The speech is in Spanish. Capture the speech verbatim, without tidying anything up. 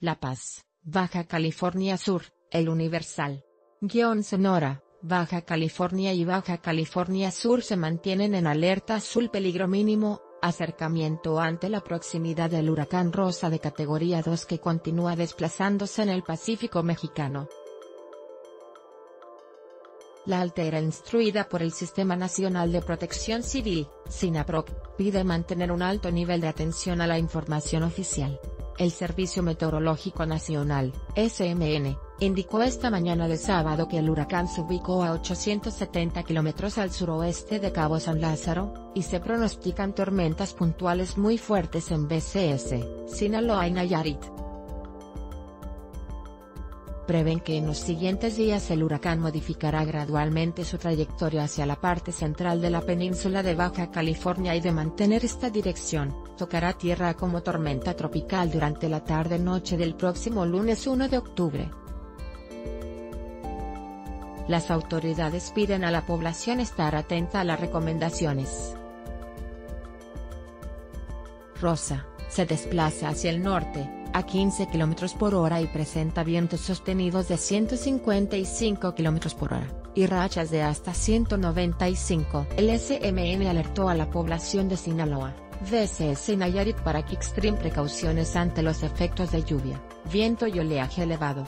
La Paz, Baja California Sur, El Universal. Guión Sonora, Baja California y Baja California Sur se mantienen en alerta azul peligro mínimo, acercamiento ante la proximidad del huracán Rosa de categoría dos que continúa desplazándose en el Pacífico mexicano. La altera instruida por el Sistema Nacional de Protección Civil, SINAPROC, pide mantener un alto nivel de atención a la información oficial. El Servicio Meteorológico Nacional, S M N, indicó esta mañana de sábado que el huracán se ubicó a ochocientos setenta kilómetros al suroeste de Cabo San Lázaro, y se pronostican tormentas puntuales muy fuertes en B C S, Sinaloa y Nayarit. Prevén que en los siguientes días el huracán modificará gradualmente su trayectoria hacia la parte central de la península de Baja California y de mantener esta dirección, tocará tierra como tormenta tropical durante la tarde-noche del próximo lunes uno de octubre. Las autoridades piden a la población estar atenta a las recomendaciones. Rosa, se desplaza hacia el norte, a quince kilómetros por hora y presenta vientos sostenidos de ciento cincuenta y cinco kilómetros por hora, y rachas de hasta ciento noventa y cinco. El S M N alertó a la población de Sinaloa, B C S y Nayarit para que extremen precauciones ante los efectos de lluvia, viento y oleaje elevado.